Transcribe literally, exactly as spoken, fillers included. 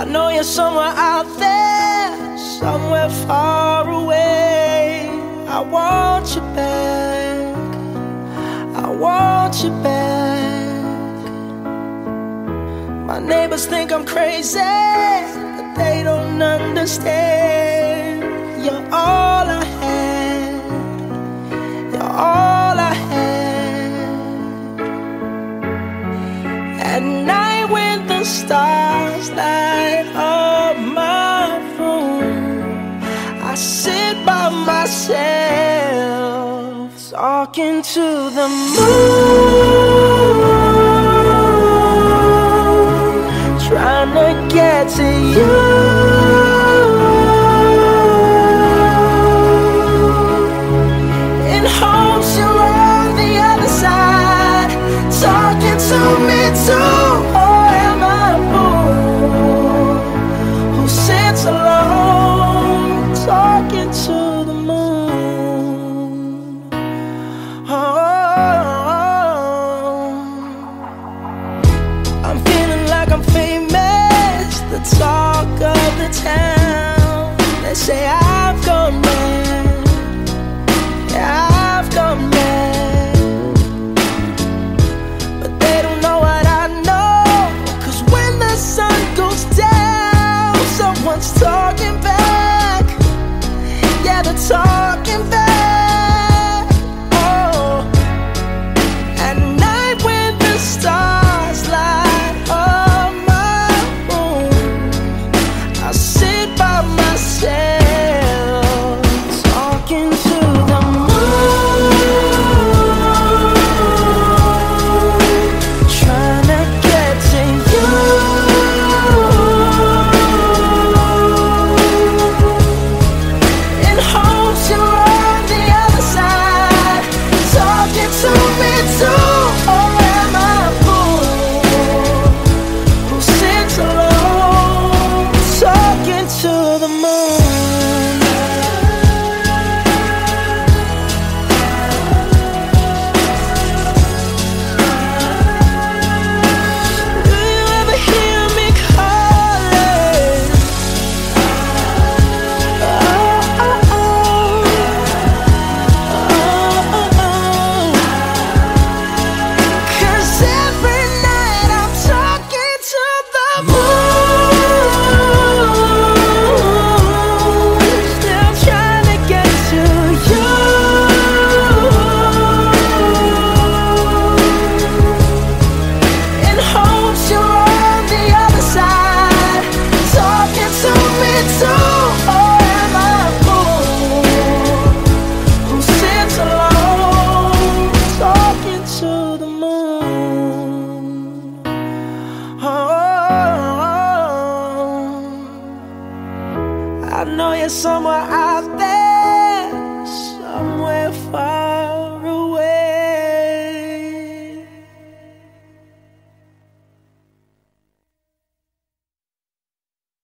I know you're somewhere out there, somewhere far away. I want you back, I want you back. My neighbors think I'm crazy, but they don't understand. You're all I had, you're all I had. At night when the stars light up my room, I sit by myself, talking to the moon, trying to get to you. Somewhere out there.